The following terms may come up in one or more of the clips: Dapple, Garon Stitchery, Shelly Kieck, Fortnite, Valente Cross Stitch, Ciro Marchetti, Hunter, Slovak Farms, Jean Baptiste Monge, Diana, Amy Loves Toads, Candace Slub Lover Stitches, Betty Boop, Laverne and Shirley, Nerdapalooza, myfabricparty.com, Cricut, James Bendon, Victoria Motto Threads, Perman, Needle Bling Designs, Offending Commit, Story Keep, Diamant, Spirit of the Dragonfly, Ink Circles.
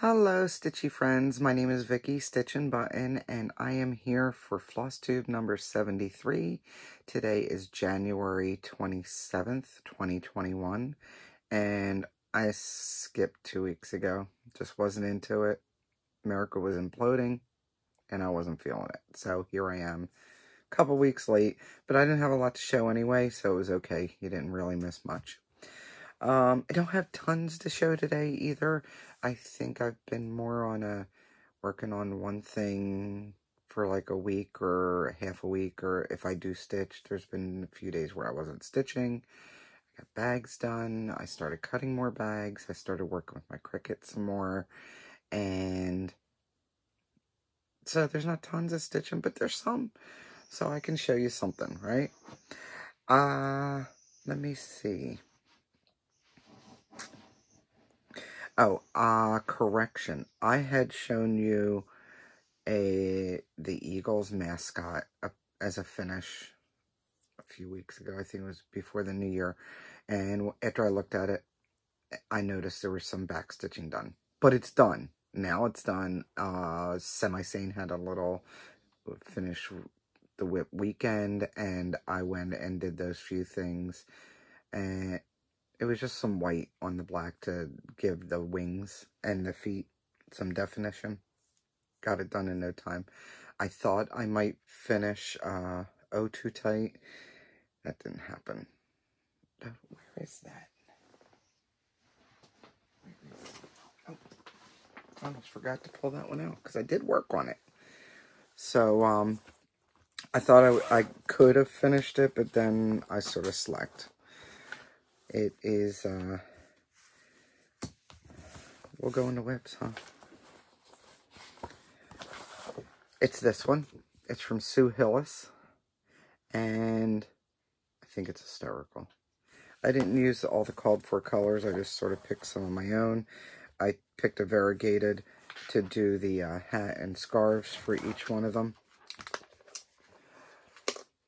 Hello Stitchy friends, my name is Vicky Stitchin' Button and I am here for floss tube number 73. Today is January 27th, 2021 and I skipped 2 weeks ago. Just wasn't into it. America was imploding and I wasn't feeling it. So here I am a couple weeks late, but I didn't have a lot to show anyway, so it was okay. You didn't really miss much. I don't have tons to show today either. I think I've been more on working on one thing for like a week or half a week, or if I do stitch, there's been a few days where I wasn't stitching. I got bags done. I started cutting more bags. I started working with my Cricut some more. And so there's not tons of stitching, but there's some. So I can show you something, right? Let me see. Oh, correction. I had shown you the Eagles mascot as a finish a few weeks ago. I think it was before the new year. And after I looked at it, I noticed there was some backstitching done. But it's done. Now it's done. Semi-Sane had a little finish the whip weekend, and I went and did those few things. And it was just some white on the black to give the wings and the feet some definition. Got it done in no time. I thought I might finish Oh Too Tight. That didn't happen. Where is that? Oh, I almost forgot to pull that one out because I did work on it. So I thought I could have finished it, but then I sort of slacked. It is, we'll go into whips, huh? It's this one. It's from Sue Hillis. And I think it's hysterical. I didn't use all the called for colors. I just sort of picked some of my own. I picked a variegated to do the hat and scarves for each one of them.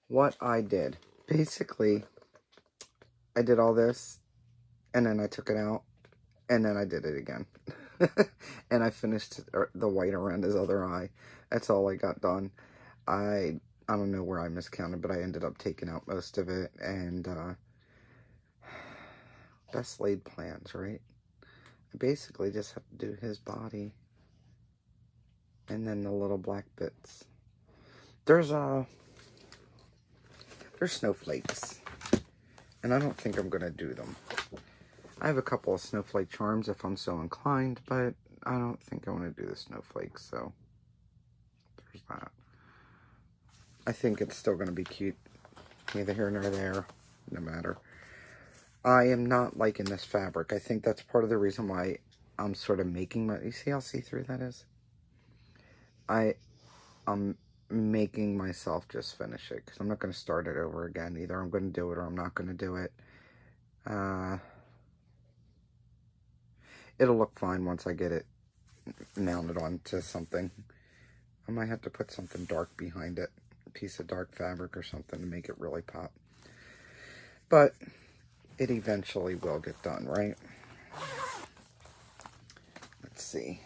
What I did, basically, I did all this, and then I took it out, and then I did it again. And I finished the white around his other eye. That's all I got done. I don't know where I miscounted, but I ended up taking out most of it, and best laid plans, right? I basically just have to do his body, and then the little black bits. There's snowflakes. And I don't think I'm going to do them. I have a couple of snowflake charms if I'm so inclined, but I don't think I want to do the snowflakes, so there's that. I think it's still going to be cute, neither here nor there, no matter. I am not liking this fabric. I think that's part of the reason why I'm sort of making my... You see how see-through that is? I'm making myself just finish it, because I'm not going to start it over again. Either I'm going to do it or I'm not going to do it. It'll look fine once I get it mounted onto something. I might have to put something dark behind it, a piece of dark fabric or something to make it really pop. But it eventually will get done, right? Let's see.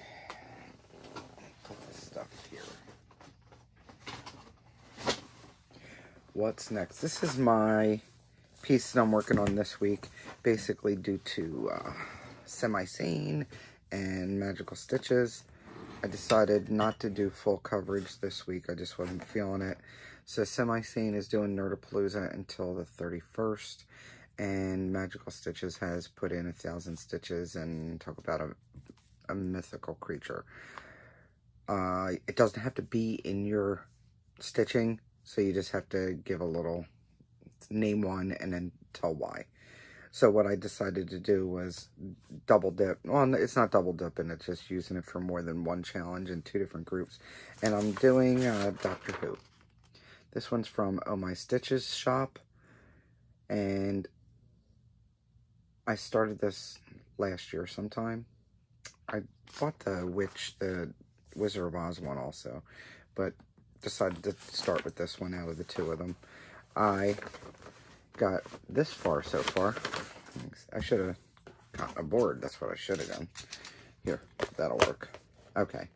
Put this stuff here. What's next? This is my piece that I'm working on this week, basically due to Semi-Sane and Magical Stitches. I decided not to do full coverage this week. I just wasn't feeling it. So Semi-Sane is doing Nerdapalooza until the 31st, and Magical Stitches has put in 1,000 stitches and talk about a mythical creature. It doesn't have to be in your stitching. So you just have to give a little, name one, and then tell why. So what I decided to do was double dip. Well, it's not double dipping. It's just using it for more than one challenge in two different groups. And I'm doing Doctor Who. This one's from Oh My Stitches Shop. And I started this last year sometime. I bought the Witch, the Wizard of Oz one also. But decided to start with this one out of the two of them. I got this far so far. I should have gotten a board. That's what I should have done. Here, that'll work. Okay,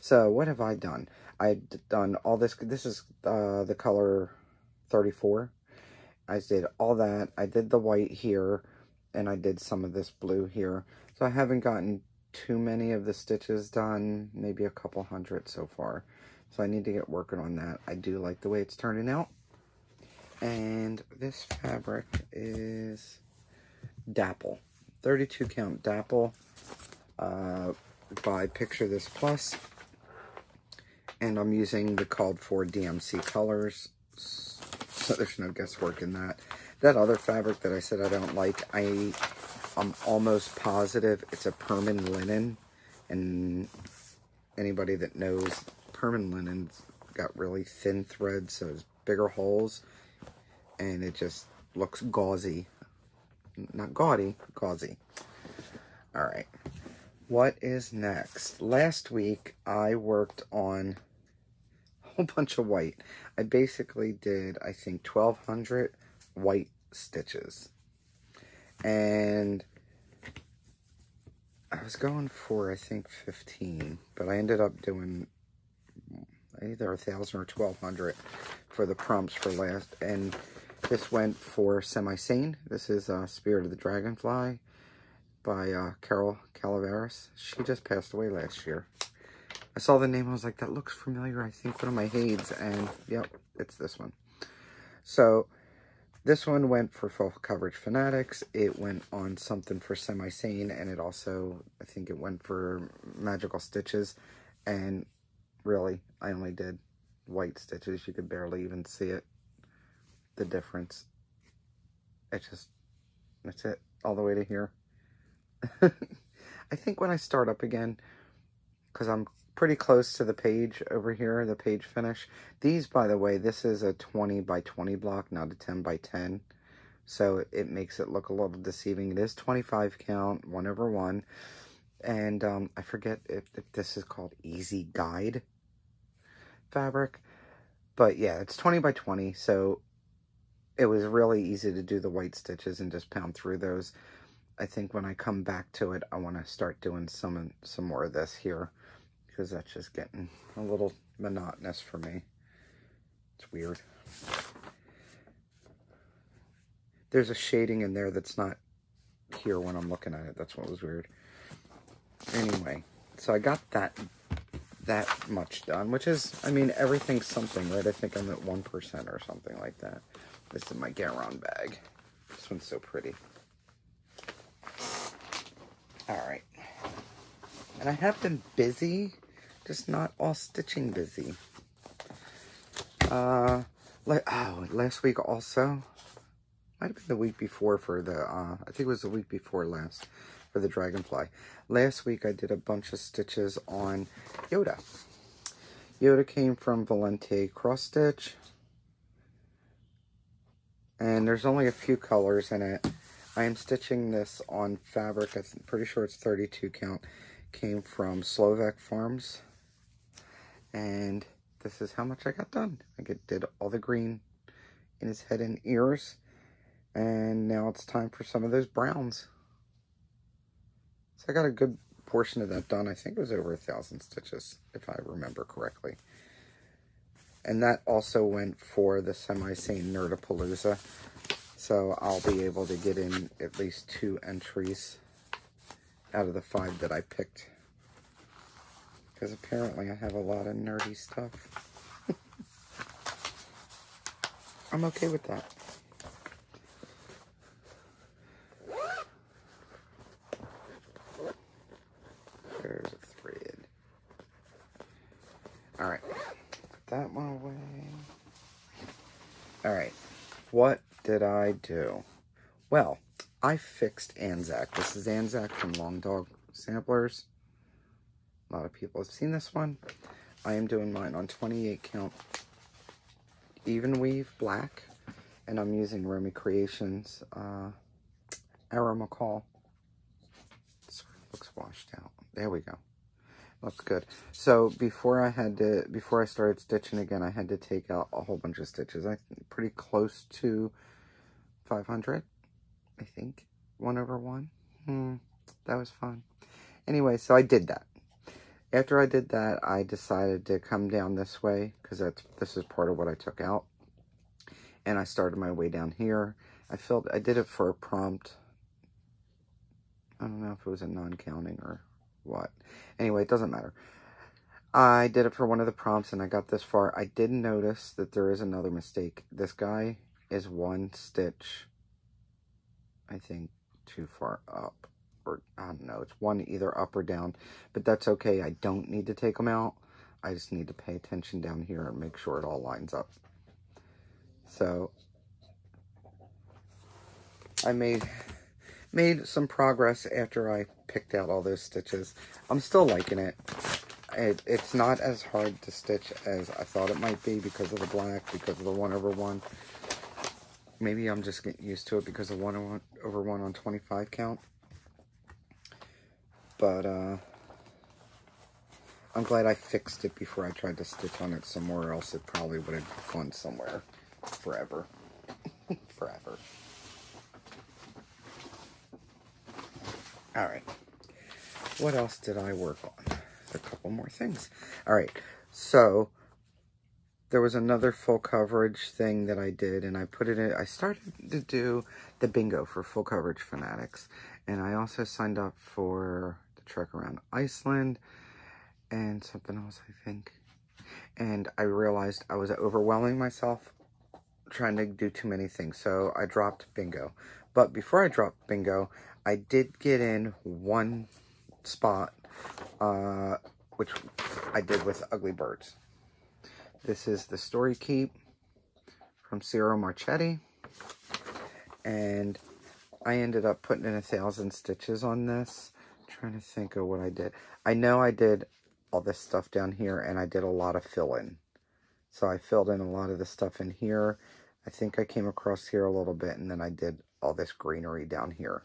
so what have I done? I've done all this. This is the color 34. I did all that. I did the white here, and I did some of this blue here. So I haven't gotten too many of the stitches done, maybe a couple hundred so far. So I need to get working on that. I do like the way it's turning out. And this fabric is Dapple. 32 count Dapple by Picture This Plus. And I'm using the called for DMC colors, so there's no guesswork in that. That other fabric that I said I don't like, I'm almost positive it's a Perman linen. And anybody that knows, Perman linen's got really thin threads, so there's bigger holes. And it just looks gauzy. Not gaudy, gauzy. All right. What is next? Last week, I worked on a whole bunch of white. I basically did, I think, 1,200 white stitches. And I was going for, I think, 15. But I ended up doing either 1,000 or 1,200 for the prompts for last. And this went for Semi-Sane. This is Spirit of the Dragonfly by Carol Calaveras. She just passed away last year. I saw the name, I was like, that looks familiar, I think, one of my Hades, and yep, it's this one. So, this one went for Full Coverage Fanatics, it went on something for Semi-Sane, and it also, I think it went for Magical Stitches, and really, I only did white stitches, you could barely even see it, the difference. It just, that's it, all the way to here. I think when I start up again, because I'm pretty close to the page over here, the page finish. These, by the way, this is a 20 by 20 block, not a 10 by 10. So it makes it look a little deceiving. It is 25 count, 1/1. And I forget if this is called Easy Guide fabric. But yeah, it's 20 by 20. So it was really easy to do the white stitches and just pound through those. I think when I come back to it, I want to start doing some more of this here, because that's just getting a little monotonous for me. It's weird. There's a shading in there that's not here when I'm looking at it. That's what was weird. Anyway, so I got that much done, which is, I mean, everything's something, right? I think I'm at 1% or something like that. This is my Garon bag. This one's so pretty. Alright, and I have been busy, just not all stitching busy. Last week also, might have been the week before for the, I think it was the week before last, for the Dragonfly. Last week I did a bunch of stitches on Yoda. Yoda came from Valente Cross Stitch, and there's only a few colors in it. I am stitching this on fabric, I'm pretty sure it's 32 count, came from Slovak Farms, and this is how much I got done. I did all the green in his head and ears, and now it's time for some of those browns. So I got a good portion of that done. I think it was over 1,000 stitches, if I remember correctly. And that also went for the Semi-Sane Nerdapalooza. So I'll be able to get in at least 2 entries out of the 5 that I picked. Because apparently I have a lot of nerdy stuff. I'm okay with that. There's a thread. Alright. Put that one away. Alright. What did I do? Well, I fixed Anzac. This is Anzac from Long Dog Samplers. A lot of people have seen this one. I am doing mine on 28 count even weave black, and I'm using Remy Creations Arrow McCall. Sort of looks washed out. There we go. Looks good. So before I started stitching again, I had to take out a whole bunch of stitches. I'm pretty close to 500, I think. 1/1. That was fun. Anyway, so I did that. After I did that, I decided to come down this way, because this is part of what I took out. And I started my way down here. I did it for a prompt. I don't know if it was a non-counting or what. Anyway, it doesn't matter. I did it for one of the prompts and I got this far. I did notice that there is another mistake. This guy is one stitch, I think, too far up. Or, I don't know, it's one either up or down. But that's okay. I don't need to take them out. I just need to pay attention down here and make sure it all lines up. So, I made some progress after I picked out all those stitches. I'm still liking it. It's not as hard to stitch as I thought it might be because of the black, because of the 1/1. Maybe I'm just getting used to it because of 1/1 on 25 count. But, I'm glad I fixed it before I tried to stitch on it somewhere else. It probably would have gone somewhere forever. Forever. Alright. What else did I work on? A couple more things. Alright. So, there was another full coverage thing that I did, and I put it in. I started to do the bingo for Full Coverage Fanatics. And I also signed up for the trek around Iceland and something else, I think. And I realized I was overwhelming myself trying to do too many things, so I dropped bingo. But before I dropped bingo, I did get in one spot, which I did with Ugly Birds. This is the Story Keep from Ciro Marchetti, and I ended up putting in 1,000 stitches on this. I'm trying to think of what I did. I know I did all this stuff down here, and I did a lot of fill-in. So I filled in a lot of the stuff in here. I think I came across here a little bit, and then I did all this greenery down here.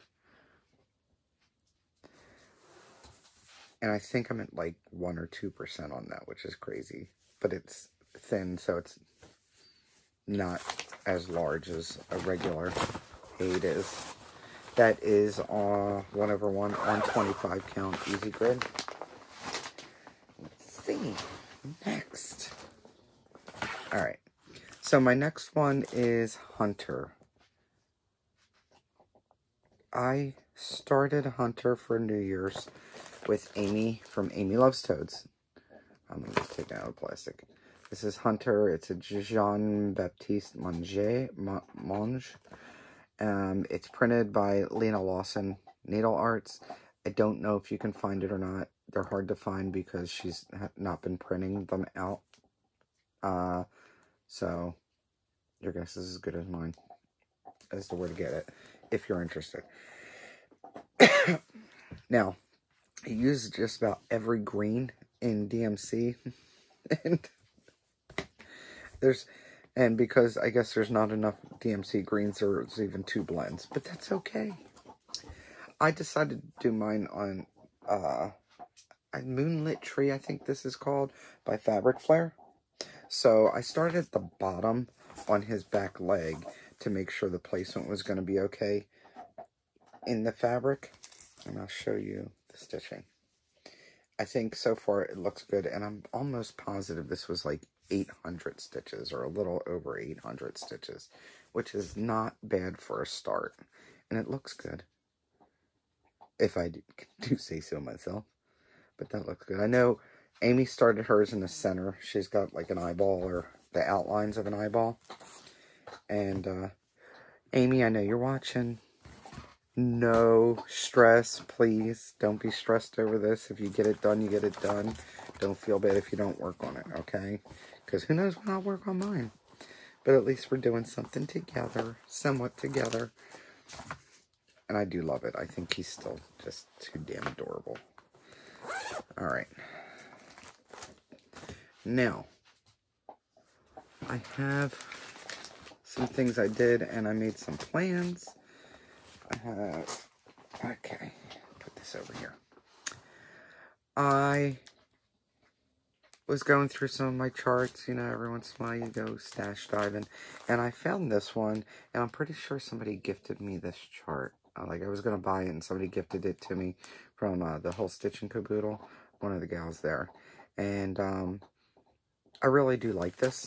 And I think I'm at like 1 or 2% on that, which is crazy. But it's thin, so it's not as large as a regular 8 is. That is 1/1 on 25 count easy grid. Let's see. Next. Alright. So my next one is Hunter. I started Hunter for New Year's with Amy from Amy Loves Toads. I'm going to take it out of plastic. This is Hunter. It's a Jean Baptiste Monge. It's printed by Lena Lawson Needle Arts. I don't know if you can find it or not. They're hard to find because she's not been printing them out. So your guess is as good as mine as to where to get it if you're interested. Now, I use just about every green in DMC, and because I guess there's not enough DMC greens, or it's even 2 blends, but that's okay. I decided to do mine on a Moonlit Tree, I think this is called, by Fabric Flare. So I started at the bottom on his back leg to make sure the placement was going to be okay in the fabric, and I'll show you the stitching. I think so far it looks good, and I'm almost positive this was like 800 stitches, or a little over 800 stitches, which is not bad for a start, and it looks good, if I do say so myself, but that looks good. I know Amy started hers in the center. She's got like an eyeball, or the outlines of an eyeball, and Amy, I know you're watching. No stress, please. Don't be stressed over this. If you get it done, you get it done. Don't feel bad if you don't work on it, okay? Because who knows when I'll work on mine. But at least we're doing something together, somewhat together. And I do love it. I think he's still just too damn adorable. All right. Now, I have some things I did, and I made some plans. Okay, put this over here. I was going through some of my charts, you know, every once in a while you go stash diving, and I found this one, and I'm pretty sure somebody gifted me this chart. like I was going to buy it and somebody gifted it to me from the whole Stitch and Caboodle, one of the gals there. And I really do like this.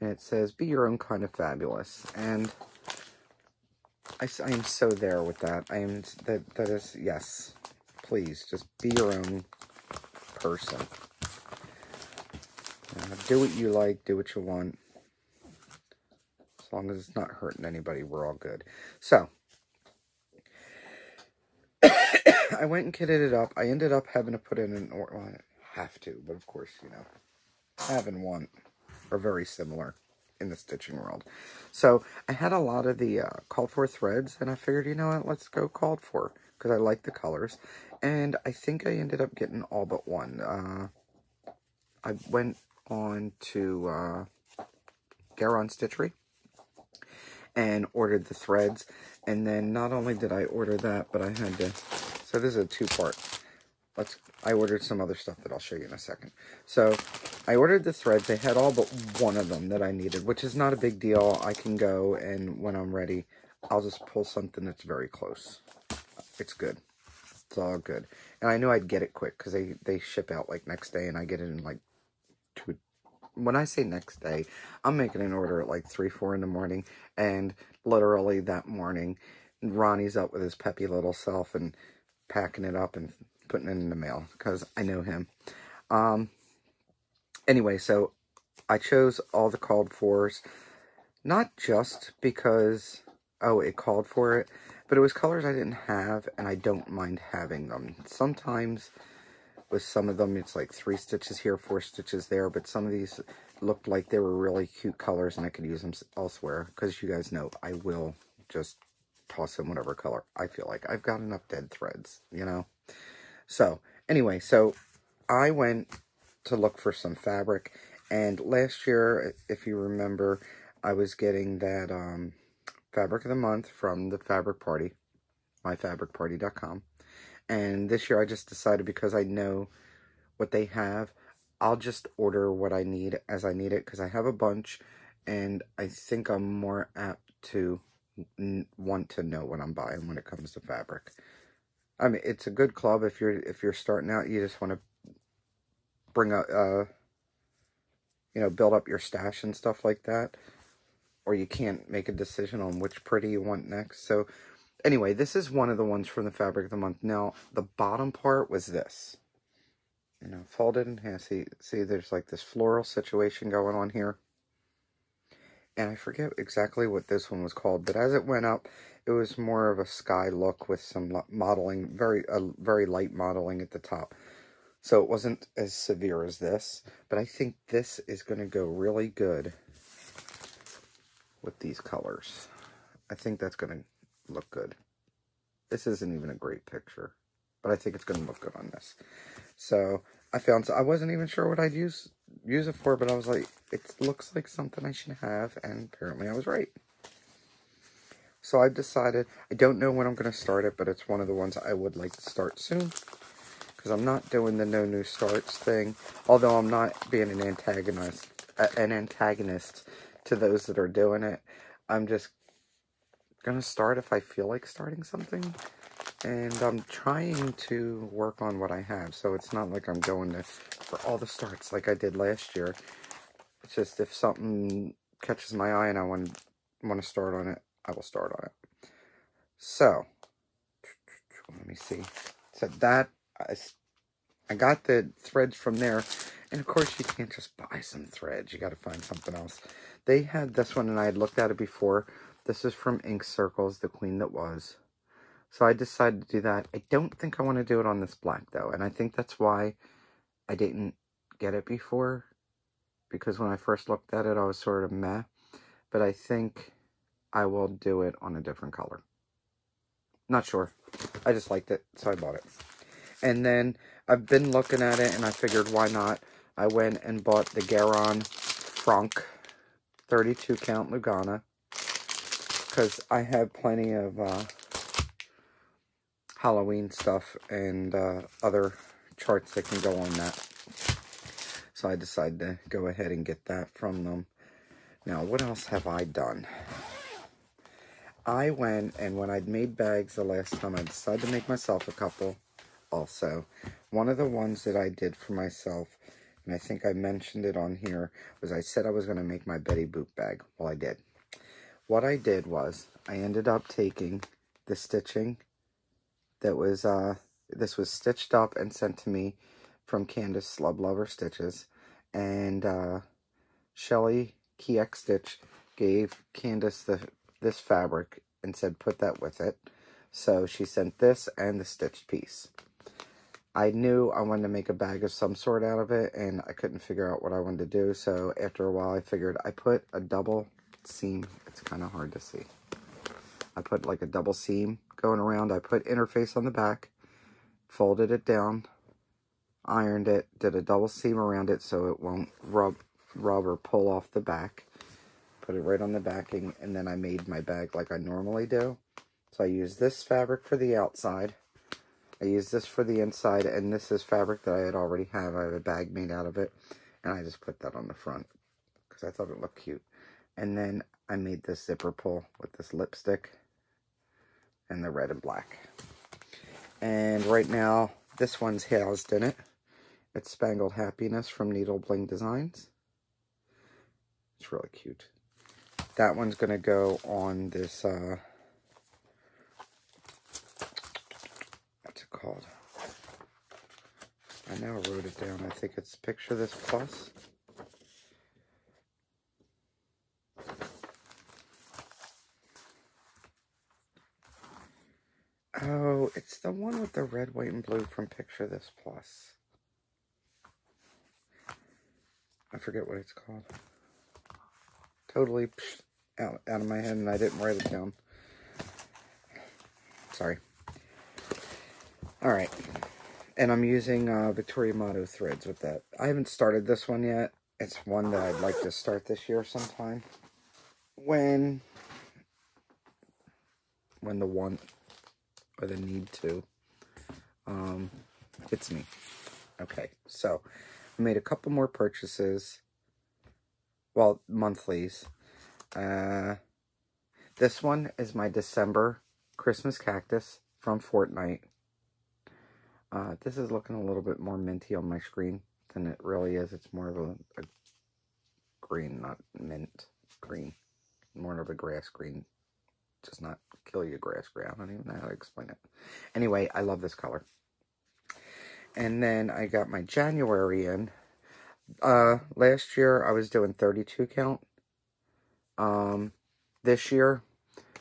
And it says, be your own kind of fabulous. And I am so there with that. I am, that is, yes, please, just be your own person. Do what you like, do what you want. As long as it's not hurting anybody, we're all good. So, I went and kitted it up. I ended up having to put in an order. Well, I have to, but of course, you know, have and want are very similar in the stitching world. So, I had a lot of the called for threads, and I figured, you know what, let's go called for, because I like the colors. And I think I ended up getting all but one. I went on to Garon Stitchery and ordered the threads. And then not only did I order that, but I had to, so this is a two-part. I ordered some other stuff that I'll show you in a second. So I ordered the threads. I had all but one of them that I needed, which is not a big deal. I can go, and when I'm ready, I'll just pull something that's very close. It's good. It's all good. And I knew I'd get it quick because they ship out like next day, and I get it in like two. When I say next day, I'm making an order at like 3, 4 in the morning. And literally that morning, Ronnie's up with his peppy little self and packing it up and putting it in the mail because I know him. Anyway, so I chose all the called fors, not just because, oh, it called for it, but it was colors I didn't have, and I don't mind having them. Sometimes with some of them, it's like 3 stitches here, 4 stitches there, but some of these looked like they were really cute colors, and I could use them elsewhere, because you guys know I will just toss in whatever color I feel like. I've got enough dead threads, you know? So, anyway, so I went to look for some fabric, and last year, if you remember, I was getting that Fabric of the Month from the Fabric Party, myfabricparty.com. And this year I just decided, because I know what they have, I'll just order what I need as I need it, because I have a bunch, and I think I'm more apt to want to know what I'm buying when it comes to fabric. I mean, it's a good club if you're starting out. You just want to bring a, you know, build up your stash and stuff like that, or you can't make a decision on which pretty you want next. So, anyway, this is one of the ones from the Fabric of the Month. Now, the bottom part was this. You know, folded in half. See, there's like this floral situation going on here. And I forget exactly what this one was called, but as it went up, it was more of a sky look with some modeling, very light modeling at the top. So it wasn't as severe as this, but I think this is going to go really good with these colors. I think that's going to look good. This isn't even a great picture, but I think it's going to look good on this. So I found, so I wasn't even sure what I'd use it for, but I was like, it looks like something I should have, and apparently I was right. So I've decided, I don't know when I'm going to start it, but it's one of the ones I would like to start soon, because I'm not doing the no new starts thing, although I'm not being an antagonist to those that are doing it. I'm just gonna start if I feel like starting something, and I'm trying to work on what I have, so it's not like I'm going to for all the starts like I did last year. It's just if something catches my eye and I want to start on it, I will start on it. So let me see. So that I got the threads from there, and of course you can't just buy some threads, you got to find something else. They had this one, and I had looked at it before. This is from Ink Circles, The Queen That Was. So I decided to do that. I don't think I want to do it on this black, though. And I think that's why I didn't get it before. Because when I first looked at it, I was sort of meh. But I think I will do it on a different color. Not sure. I just liked it, so I bought it. And then I've been looking at it, and I figured, why not? I went and bought the Garon Franck 32 Count Lugana. Because I have plenty of Halloween stuff and other charts that can go on that. So I decided to go ahead and get that from them. Now, what else have I done? I went, and when I'd made bags the last time, I decided to make myself a couple also. One of the ones that I did for myself, and I think I mentioned it on here, was I said I was going to make my Betty Boop bag. Well, I did. What I did was I ended up taking the stitching that was, this was stitched up and sent to me from Candace Slub Lover Stitches, and Shelly Kieck Stitch gave Candace this fabric and said put that with it. So she sent this and the stitched piece. I knew I wanted to make a bag of some sort out of it, and I couldn't figure out what I wanted to do, so after a while I figured I put a double seam. It's kind of hard to see. I put like a double seam going around. I put interface on the back, folded it down, ironed it, did a double seam around it so it won't rub or pull off the back. Put it right on the backing, and then I made my bag like I normally do. So I used this fabric for the outside. I used this for the inside, and this is fabric that I had already have. I have a bag made out of it, and I just put that on the front because I thought it looked cute. And then I made this zipper pull with this lipstick and the red and black. And right now, this one's housed in it. It's Spangled Happiness from Needle Bling Designs. It's really cute. That one's going to go on this, what's it called? I now wrote it down. I think it's Picture This Plus. Oh, it's the one with the red, white, and blue from Picture This Plus. I forget what it's called. Totally out of my head, and I didn't write it down. Sorry. All right. And I'm using Victoria Motto threads with that. I haven't started this one yet. It's one that I'd like to start this year sometime. When the want or the need to hits me. Okay, so I made a couple more purchases. Well, monthlies. This one is my December Christmas cactus from Fortnite. This is looking a little bit more minty on my screen than it really is. It's more of a green, not mint green. More of a grass green. Just not kill your grass green. I don't even know how to explain it. Anyway, I love this color. And then I got my January in. Last year I was doing 32 count. This year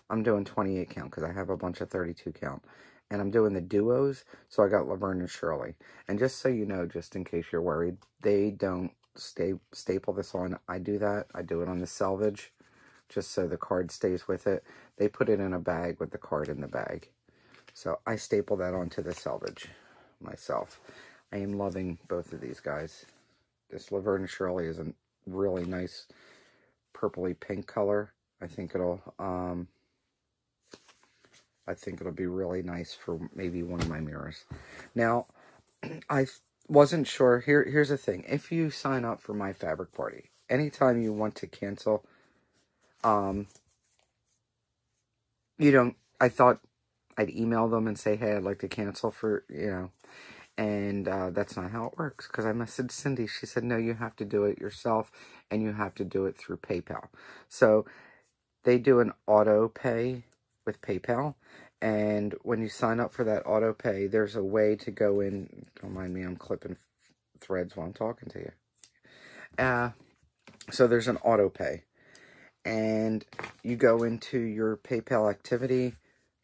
I'm doing 28 count because I have a bunch of 32 count, and I'm doing the duos. So I got Laverne and Shirley. And just so you know, just in case you're worried, they don't staple this on. I do that. I do it on the selvage, just so the card stays with it. They put it in a bag with the card in the bag. So I staple that onto the selvage myself. I am loving both of these guys. This Laverne and Shirley is a really nice purpley pink color. I think it'll be really nice for maybe one of my mirrors. Now, I wasn't sure. Here's the thing. If you sign up for My Fabric Party, anytime you want to cancel, I thought I'd email them and say, hey, I'd like to cancel for, and that's not how it works, because I messaged Cindy. She said, no, you have to do it yourself, and you have to do it through PayPal. So they do an auto pay with PayPal, and when you sign up for that auto pay, there's a way to go in. Don't mind me, I'm clipping threads while I'm talking to you. So there's an auto pay, and you go into your PayPal activity,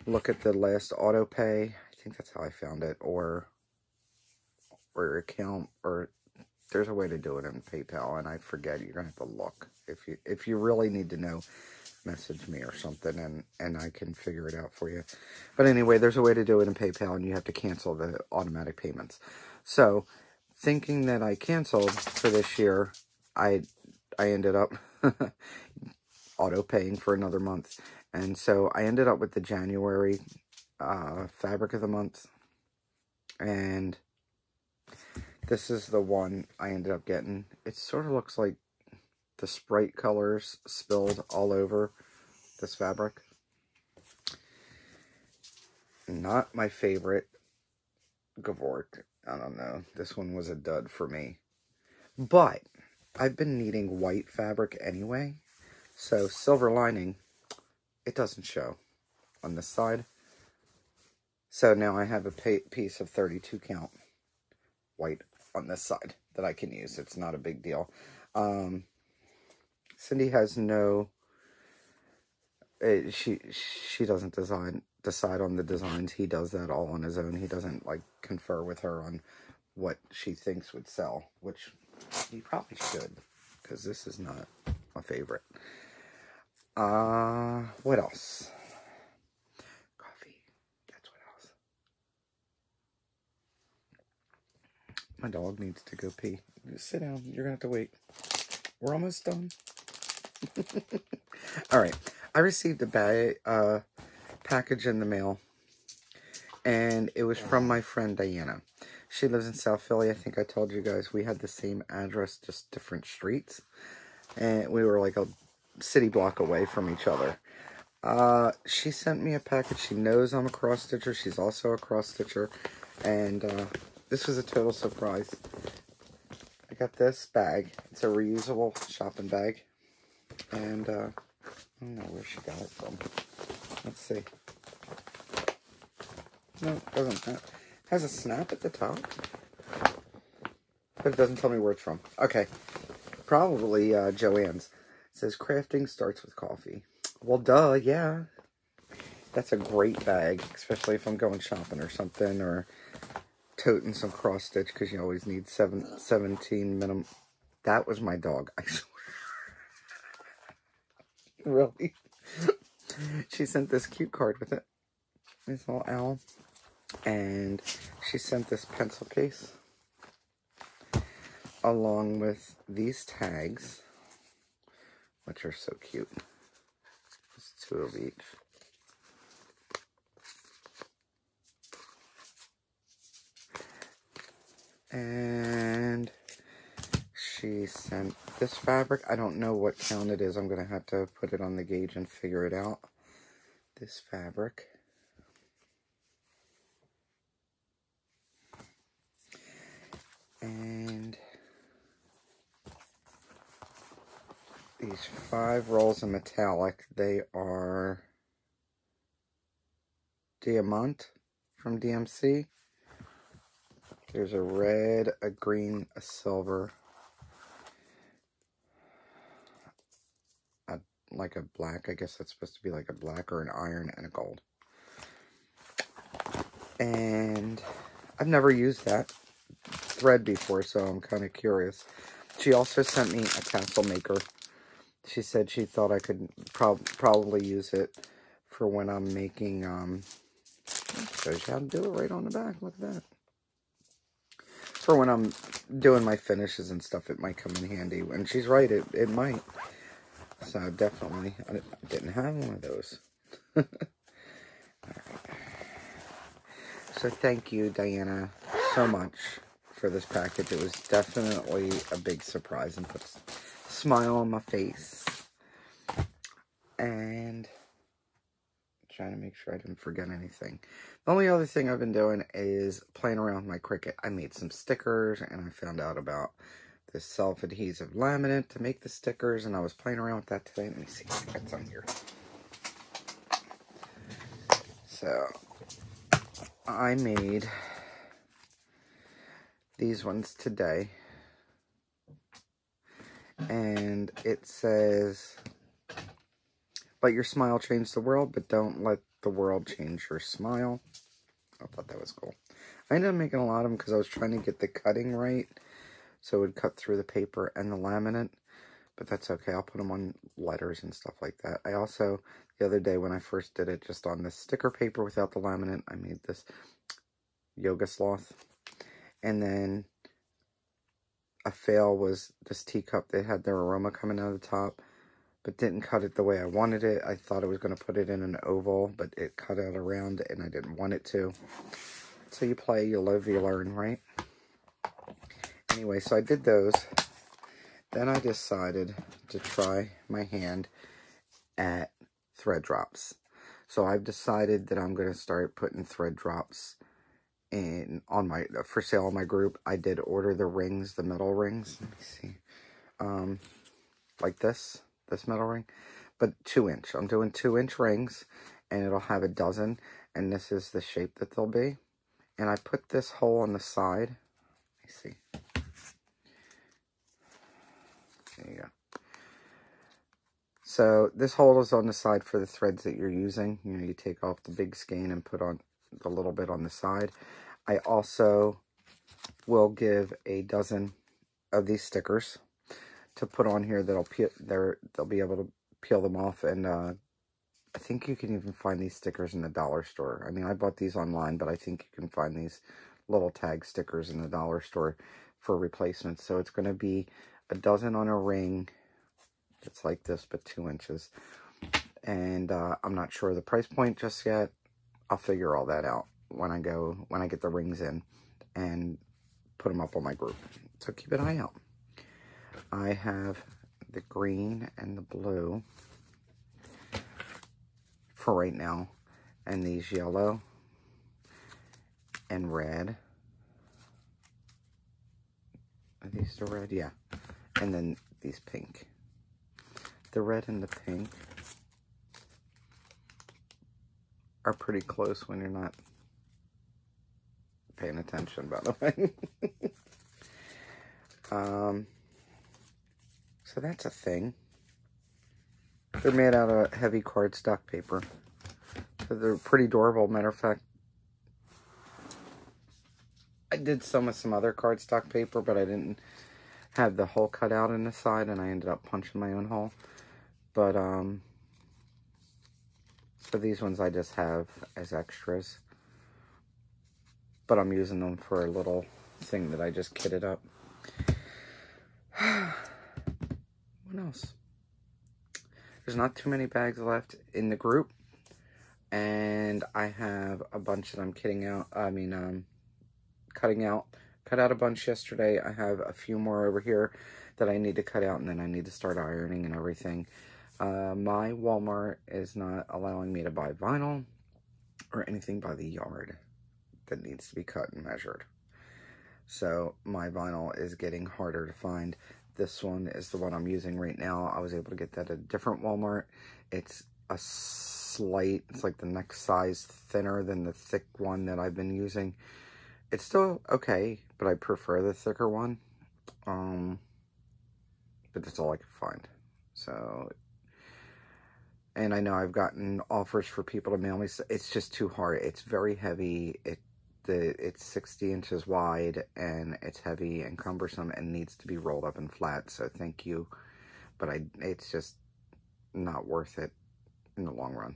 look at the last auto pay. I think that's how I found it, or account, or there's a way to do it in PayPal, and I forget. You're gonna have to look. If you really need to know, message me or something, and I can figure it out for you. But anyway, there's a way to do it in PayPal, and you have to cancel the automatic payments. So thinking that I canceled for this year, I ended up auto paying for another month, and so I ended up with the January fabric of the month, and this is the one I ended up getting. It sort of looks like the Sprite colors spilled all over this fabric. not my favorite Gavork. I don't know. This one was a dud for me. But I've been needing white fabric anyway. So silver lining, it doesn't show on this side. So now I have a piece of 32 count white on this side that I can use. It's not a big deal. Cindy has no... She doesn't decide on the designs. He does that all on his own. He doesn't, like, confer with her on what she thinks would sell, which he probably should, because this is not my favorite. What else? Coffee. That's what else. My dog needs to go pee. Just sit down. You're going to have to wait. We're almost done. All right. I received a package in the mail, and it was from my friend Diana. She lives in South Philly. I think I told you guys we had the same address, just different streets, and we were like a city block away from each other. She sent me a package. She knows I'm a cross stitcher. She's also a cross stitcher, and this was a total surprise. I got this bag. It's a reusable shopping bag, and I don't know where she got it from. Let's see. No, it doesn't. It has a snap at the top. But it doesn't tell me where it's from. Okay. Probably Joanne's. It says, crafting starts with coffee. Well, duh, yeah. That's a great bag. Especially if I'm going shopping or something. Or toting some cross stitch. Because you always need 17 minimum. That was my dog. I swear. Really? She sent this cute card with it. This little owl. And she sent this pencil case. Along with these tags. Which are so cute. There's two of each. And... she sent this fabric. I don't know what count it is. I'm going to have to put it on the gauge and figure it out. This fabric. And these 5 rolls of metallic. They are Diamant from DMC. There's a red, a green, a silver, like a black, I guess that's supposed to be like a black or an iron, and a gold. And I've never used that thread before, so I'm kind of curious. She also sent me a tassel maker. She said she thought I could probably use it for when I'm making, shows you how to do it right on the back, look at that. For when I'm doing my finishes and stuff, it might come in handy. And she's right, it might. So definitely, I didn't have one of those. All right. So thank you, Diana, so much for this package. It was definitely a big surprise and put a smile on my face. And I'm trying to make sure I didn't forget anything. The only other thing I've been doing is playing around with my Cricut. I made some stickers, and I found out about this self-adhesive laminate to make the stickers, and I was playing around with that today. Let me see if I got some here. So, I made these ones today, and it says, "Let your smile change the world, but don't let the world change your smile." I thought that was cool. I ended up making a lot of them because I was trying to get the cutting right, so it would cut through the paper and the laminate. But that's okay. I'll put them on letters and stuff like that. I also, the other day when I first did it, just on this sticker paper without the laminate, I made this yoga sloth. And then a fail was this teacup. They had their aroma coming out of the top, but didn't cut it the way I wanted it. I thought I was going to put it in an oval, but it cut out around, and I didn't want it to. So you play, you live, you learn, right? Anyway, so I did those. Then I decided to try my hand at thread drops. So I've decided that I'm going to start putting thread drops in on my for sale on my group. I did order the rings, the metal rings. Let me see. Like this metal ring, but 2-inch. I'm doing 2-inch rings, and it'll have a dozen, and this is the shape that they'll be. And I put this hole on the side. Let me see. There you go. So this hole is on the side for the threads that you're using. You know, you take off the big skein and put on the little bit on the side. I also will give a dozen of these stickers to put on here. That'll peel, they'll be able to peel them off, and I think you can even find these stickers in the dollar store. I mean, I bought these online, but I think you can find these little tag stickers in the dollar store for replacements. So it's going to be a dozen on a ring. It's like this, but 2 inches. And I'm not sure of the price point just yet. I'll figure all that out when I get the rings in and put them up on my group. So keep an eye out. I have the green and the blue for right now, and these yellow and red. Are these the red? Yeah. And then these pink. The red and the pink are pretty close when you're not paying attention, by the way. So that's a thing. They're made out of heavy cardstock paper. So they're pretty durable. Matter of fact, I did some with some other cardstock paper, but I didn't have the hole cut out in the side, and I ended up punching my own hole. But, so these ones I just have as extras. But I'm using them for a little thing that I just kitted up. What else? There's not too many bags left in the group, and I have a bunch that I'm kitting out. I mean, cutting out. Cut out a bunch yesterday. I have a few more over here that I need to cut out, and then I need to start ironing and everything. My Walmart is not allowing me to buy vinyl or anything by the yard that needs to be cut and measured. So my vinyl is getting harder to find. This one is the one I'm using right now. I was able to get that at a different Walmart. It's a slight, it's like the next size thinner than the thick one that I've been using. It's still okay, but I prefer the thicker one. But that's all I could find. So, and I know I've gotten offers for people to mail me. It's just too hard. It's very heavy. It's 60 inches wide, and it's heavy and cumbersome and needs to be rolled up and flat, so thank you. But it's just not worth it in the long run.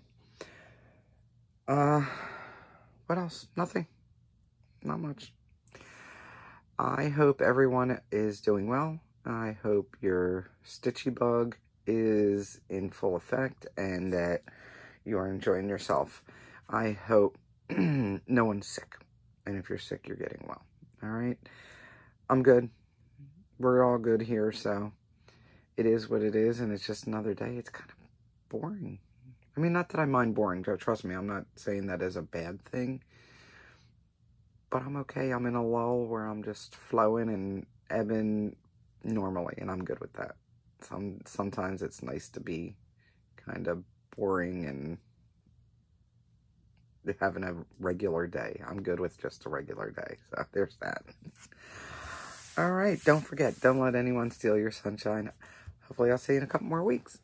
What else? Nothing. Not much. I hope everyone is doing well. I hope your stitchy bug is in full effect and that you are enjoying yourself. I hope no one's sick. And if you're sick, you're getting well. All right. I'm good. We're all good here. So it is what it is. And it's just another day. It's kind of boring. I mean, not that I mind boring. Trust me. I'm not saying that as a bad thing. But I'm okay. I'm in a lull where I'm just flowing and ebbing normally. And I'm good with that. Sometimes it's nice to be kind of boring and having a regular day. I'm good with just a regular day. So there's that. All right. Don't forget. Don't let anyone steal your sunshine. Hopefully I'll see you in a couple more weeks.